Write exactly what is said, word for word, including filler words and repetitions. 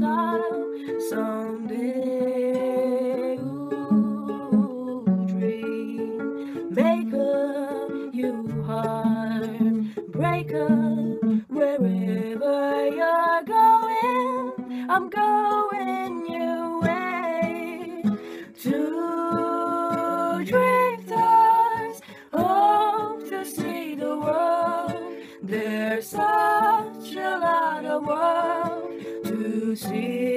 sorrow someday. Ooh, dream maker, you heart breaker, wherever you're going, I'm going your way. Two drifters hope to see the world. There's such a lot of world to see.